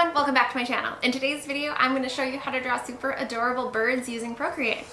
everyone, welcome back to my channel. In today's video, I'm going to show you how to draw super adorable birds using Procreate.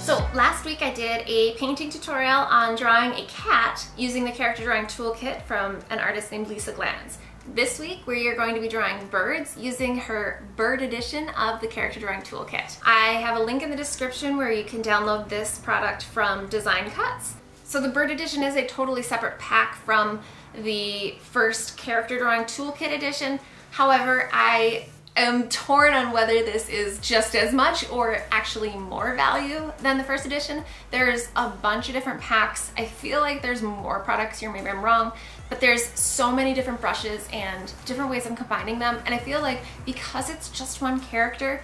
So last week I did a painting tutorial on drawing a cat using the Character Drawing Toolkit from an artist named Lisa Glanz. This week we are going to be drawing birds using her Bird Edition of the Character Drawing Toolkit. I have a link in the description where you can download this product from Design Cuts. So the Bird Edition is a totally separate pack from the first Character Drawing Toolkit edition. However, I'm torn on whether this is just as much or actually more value than the first edition. There's a bunch of different packs. I feel like there's more products here, maybe I'm wrong, but there's so many different brushes and different ways of combining them. And I feel like because it's just one character,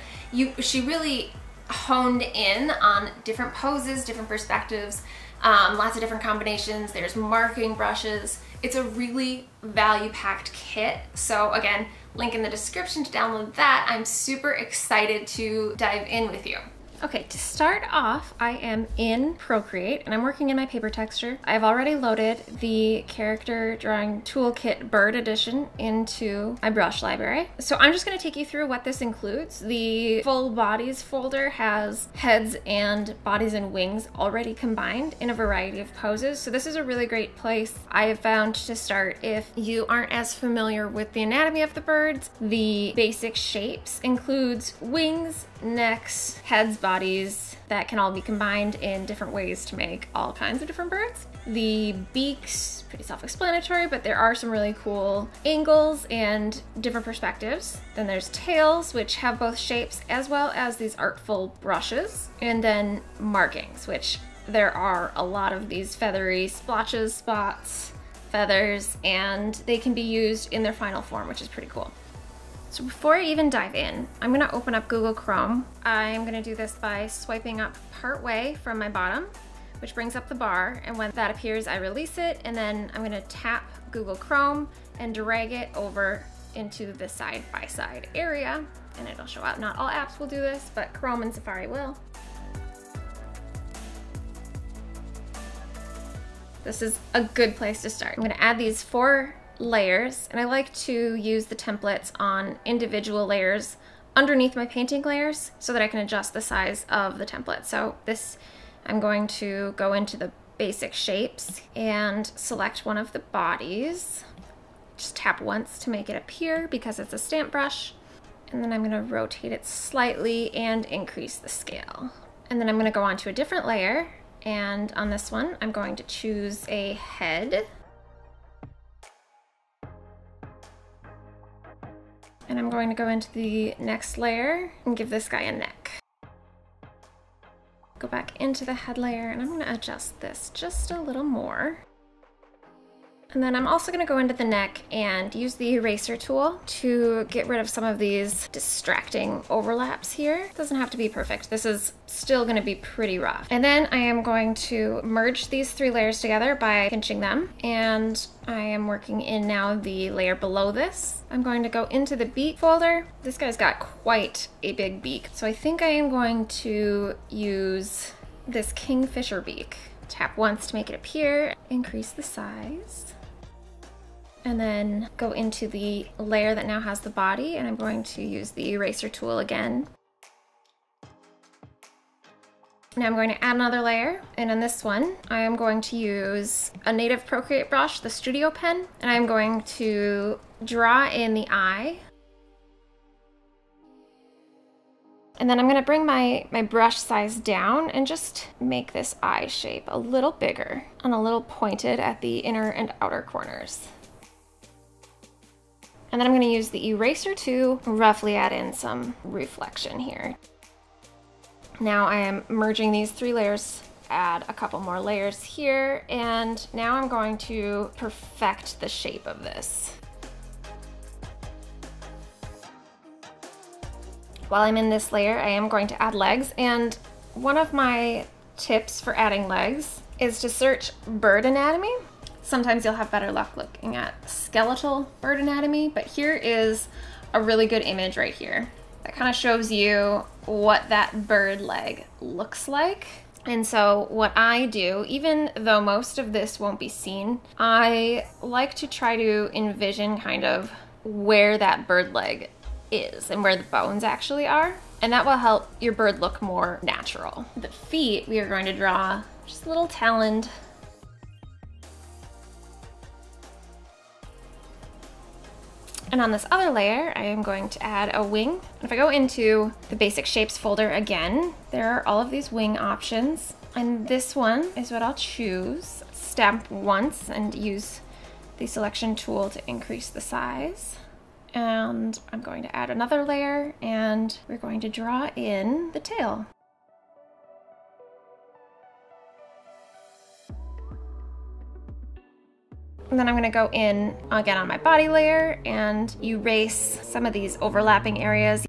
she really honed in on different poses, different perspectives, lots of different combinations. There's marking brushes. It's a really value-packed kit. So again, link in the description to download that. I'm super excited to dive in with you. Okay, to start off, I am in Procreate and I'm working in my paper texture. I've already loaded the Character Drawing Toolkit Bird Edition into my brush library. So I'm just gonna take you through what this includes. The full bodies folder has heads and bodies and wings already combined in a variety of poses. So this is a really great place I have found to start if you aren't as familiar with the anatomy of the birds. The basic shapes includes wings, necks, heads, bodies that can all be combined in different ways to make all kinds of different birds. The beaks, pretty self-explanatory, but there are some really cool angles and different perspectives. Then there's tails, which have both shapes as well as these artful brushes. And then markings, which there are a lot of these feathery splotches, spots, feathers, and they can be used in their final form, which is pretty cool. So before I even dive in, I'm gonna open up Google Chrome. I'm gonna do this by swiping up partway from my bottom, which brings up the bar, and when that appears, I release it, and then I'm gonna tap Google Chrome and drag it over into the side-by-side area, and it'll show up. Not all apps will do this, but Chrome and Safari will. This is a good place to start. I'm gonna add these four layers, and I like to use the templates on individual layers underneath my painting layers so that I can adjust the size of the template. So this, I'm going to go into the basic shapes and select one of the bodies. Just tap once to make it appear because it's a stamp brush. And then I'm going to rotate it slightly and increase the scale. And then I'm going to go on to a different layer. And on this one, I'm going to choose a head. And I'm going to go into the next layer and give this guy a neck. Go back into the head layer and I'm going to adjust this just a little more. And then I'm also going to go into the neck and use the eraser tool to get rid of some of these distracting overlaps here. It doesn't have to be perfect. This is still going to be pretty rough. And then I am going to merge these three layers together by pinching them. And I am working in now the layer below this. I'm going to go into the beak folder. This guy's got quite a big beak. So I think I am going to use this kingfisher beak. Tap once to make it appear, increase the size. And then go into the layer that now has the body, and I'm going to use the eraser tool again. Now I'm going to add another layer, and on this one, I am going to use a native Procreate brush, the Studio Pen, and I'm going to draw in the eye. And then I'm going to bring my brush size down and just make this eye shape a little bigger and a little pointed at the inner and outer corners. And then I'm going to use the eraser to roughly add in some reflection here. Now I am merging these three layers, add a couple more layers here, and now I'm going to perfect the shape of this. While I'm in this layer, I am going to add legs, and one of my tips for adding legs is to search bird anatomy. Sometimes you'll have better luck looking at skeletal bird anatomy, but here is a really good image right here that kind of shows you what that bird leg looks like. And so what I do, even though most of this won't be seen, I like to try to envision kind of where that bird leg is and where the bones actually are. And that will help your bird look more natural. The feet, we are going to draw just a little taloned. And on this other layer, I am going to add a wing. If I go into the basic shapes folder again, there are all of these wing options. And this one is what I'll choose. Stamp once and use the selection tool to increase the size. And I'm going to add another layer and we're going to draw in the tail. And then I'm gonna go in again on my body layer and erase some of these overlapping areas.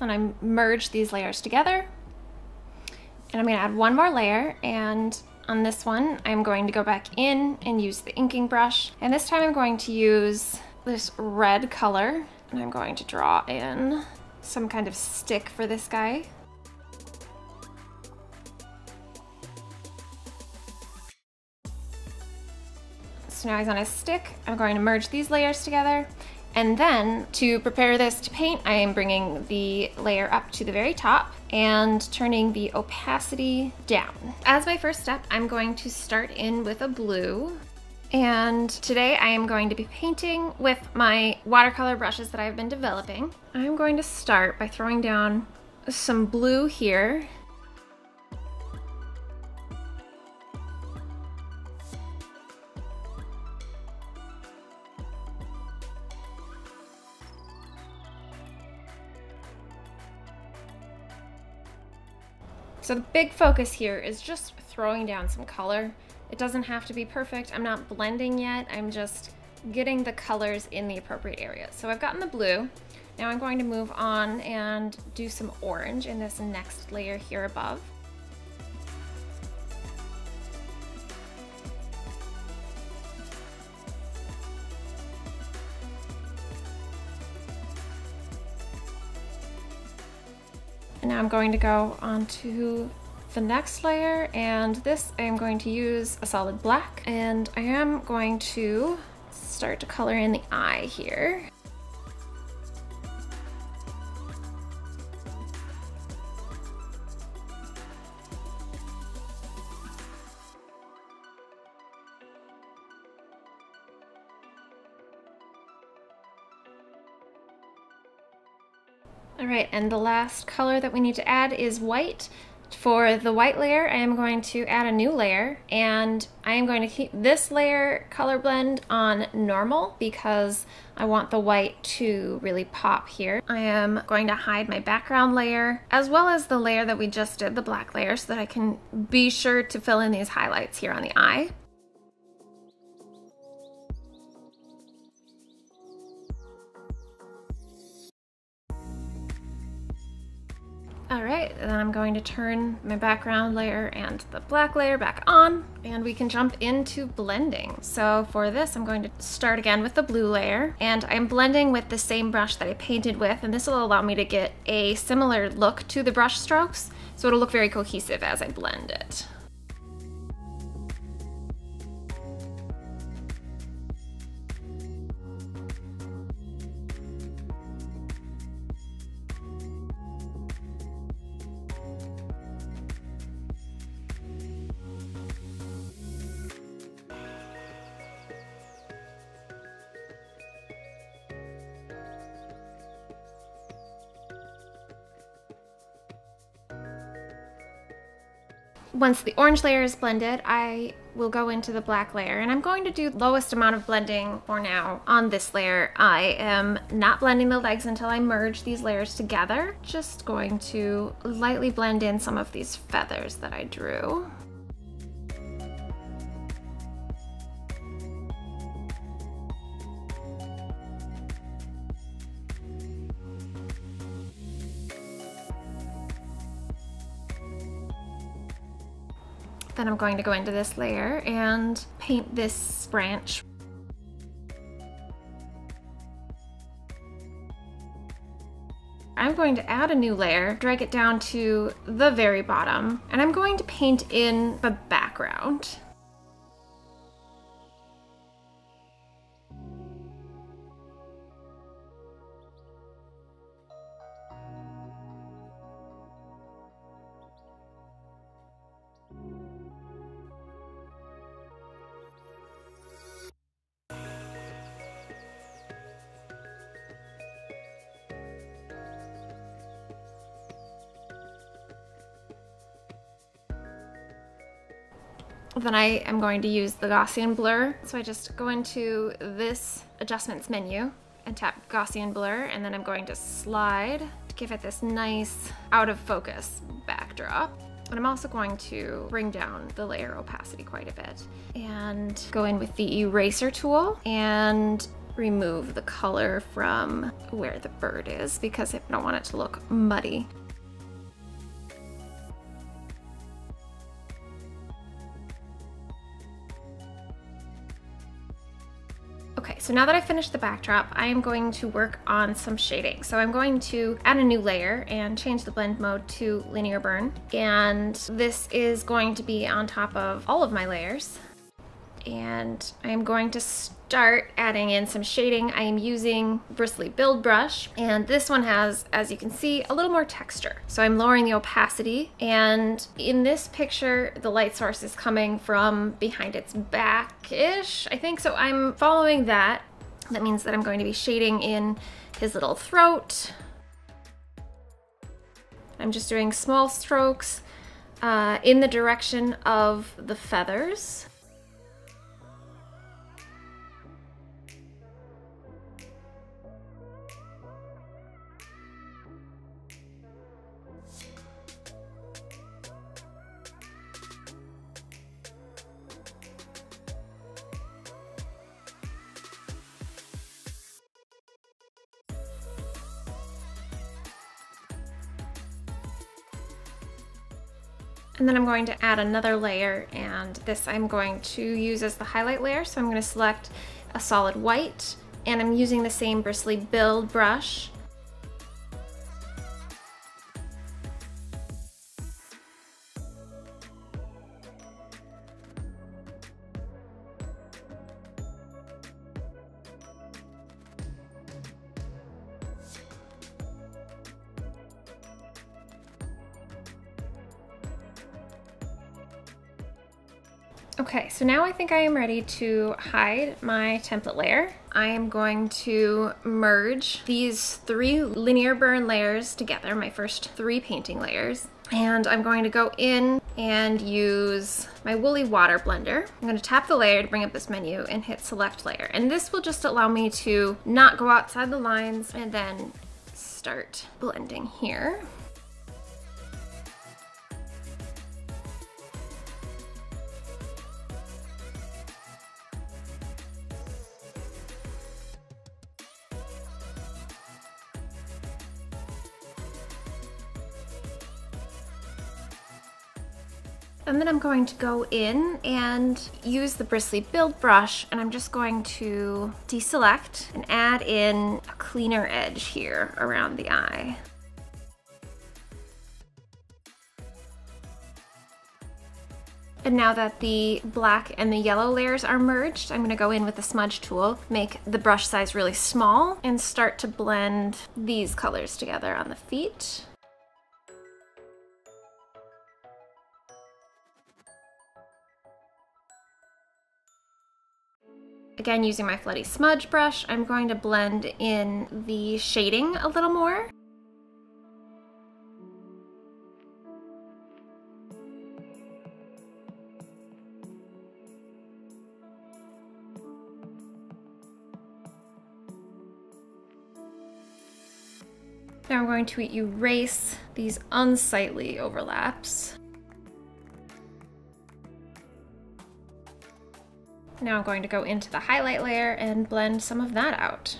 And I merge these layers together. And I'm gonna add one more layer, and on this one, I'm going to go back in and use the inking brush. And this time I'm going to use this red color, and I'm going to draw in some kind of stick for this guy. So now he's on a stick. I'm going to merge these layers together. And then to prepare this to paint, I am bringing the layer up to the very top and turning the opacity down. As my first step, I'm going to start in with a blue. And today I am going to be painting with my watercolor brushes that I've been developing. I'm going to start by throwing down some blue here. So the big focus here is just throwing down some color. It doesn't have to be perfect. I'm not blending yet. I'm just getting the colors in the appropriate area. So I've gotten the blue. Now I'm going to move on and do some orange in this next layer here above. Now I'm going to go onto the next layer, and this I am going to use a solid black, and I am going to start to color in the eye here. All right, and the last color that we need to add is white. For the white layer, I am going to add a new layer, and I am going to keep this layer color blend on normal because I want the white to really pop here. I am going to hide my background layer as well as the layer that we just did, the black layer, so that I can be sure to fill in these highlights here on the eye. All right, and then I'm going to turn my background layer and the black layer back on, and we can jump into blending. So for this, I'm going to start again with the blue layer, and I'm blending with the same brush that I painted with, and this will allow me to get a similar look to the brush strokes, so it'll look very cohesive as I blend it. Once the orange layer is blended, I will go into the black layer, and I'm going to do the lowest amount of blending for now on this layer. I am not blending the legs until I merge these layers together. Just going to lightly blend in some of these feathers that I drew. Then I'm going to go into this layer and paint this branch. I'm going to add a new layer, drag it down to the very bottom, and I'm going to paint in the background. Then I am going to use the Gaussian blur. So I just go into this adjustments menu and tap Gaussian blur, and then I'm going to slide to give it this nice out of focus backdrop. And I'm also going to bring down the layer opacity quite a bit and go in with the eraser tool and remove the color from where the bird is because I don't want it to look muddy. Okay, so now that I finished the backdrop, I am going to work on some shading. So I'm going to add a new layer and change the blend mode to linear burn. And this is going to be on top of all of my layers. And I'm going to start adding in some shading. I am using Bristly Build Brush, and this one has, as you can see, a little more texture. So I'm lowering the opacity, and in this picture, the light source is coming from behind its back-ish, I think. So I'm following that. That means that I'm going to be shading in his little throat. I'm just doing small strokes in the direction of the feathers. And then I'm going to add another layer, and this I'm going to use as the highlight layer. So I'm going to select a solid white, and I'm using the same Bristly Build brush. Okay, so now I think I am ready to hide my template layer. I am going to merge these three linear burn layers together, my first three painting layers, and I'm going to go in and use my Woolly Water Blender. I'm going to tap the layer to bring up this menu and hit select layer, and this will just allow me to not go outside the lines and then start blending here. And then I'm going to go in and use the Bristly Build brush, and I'm just going to deselect and add in a cleaner edge here around the eye. And now that the black and the yellow layers are merged, I'm going to go in with the smudge tool, make the brush size really small, and start to blend these colors together on the feet. Again, using my Flooded Smudge brush, I'm going to blend in the shading a little more. Now I'm going to erase these unsightly overlaps. Now I'm going to go into the highlight layer and blend some of that out.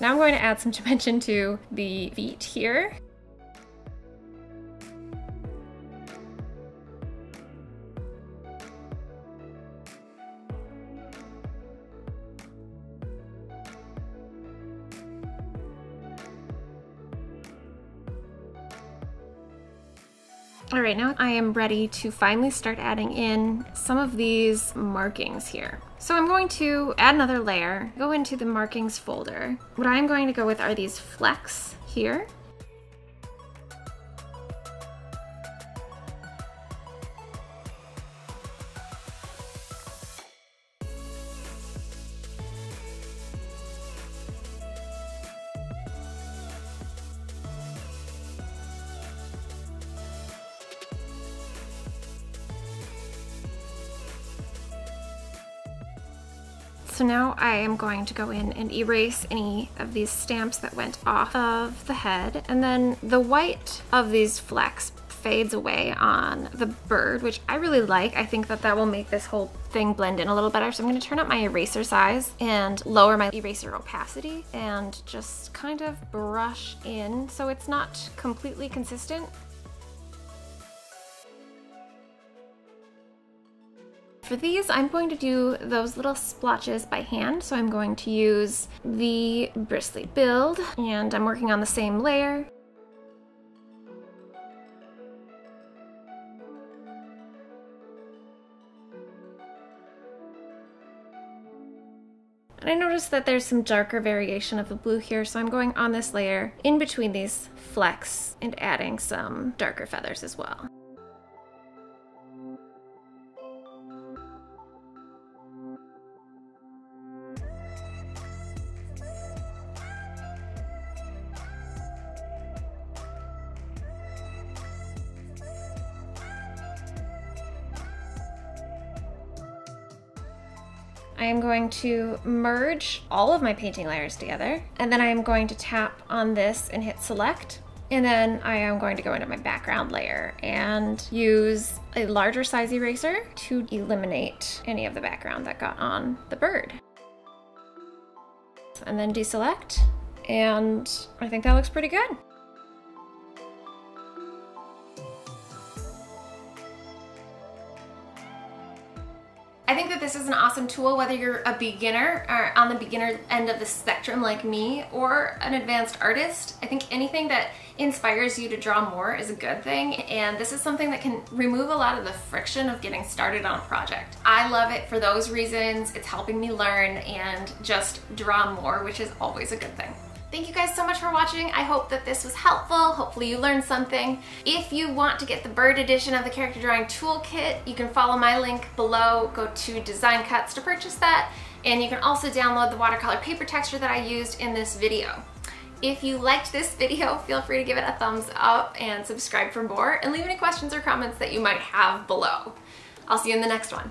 Now I'm going to add some dimension to the feet here. All right, now I am ready to finally start adding in some of these markings here. So I'm going to add another layer, go into the markings folder. What I'm going to go with are these flecks here. So now I am going to go in and erase any of these stamps that went off of the head, and then the white of these flecks fades away on the bird, which I really like. I think that that will make this whole thing blend in a little better. So I'm going to turn up my eraser size and lower my eraser opacity and just kind of brush in so it's not completely consistent. For these, I'm going to do those little splotches by hand, so I'm going to use the Bristly Build, and I'm working on the same layer. And I noticed that there's some darker variation of the blue here, so I'm going on this layer in between these flecks and adding some darker feathers as well. I am going to merge all of my painting layers together, and then I am going to tap on this and hit select, and then I am going to go into my background layer and use a larger size eraser to eliminate any of the background that got on the bird. And then deselect, and I think that looks pretty good. I think that this is an awesome tool, whether you're a beginner or on the beginner end of the spectrum like me, or an advanced artist. I think anything that inspires you to draw more is a good thing, and this is something that can remove a lot of the friction of getting started on a project. I love it for those reasons. It's helping me learn and just draw more, which is always a good thing. Thank you guys so much for watching. I hope that this was helpful. Hopefully you learned something. If you want to get the Bird Edition of the Character Drawing Toolkit, you can follow my link below. Go to Design Cuts to purchase that. And you can also download the watercolor paper texture that I used in this video. If you liked this video, feel free to give it a thumbs up and subscribe for more. And leave any questions or comments that you might have below. I'll see you in the next one.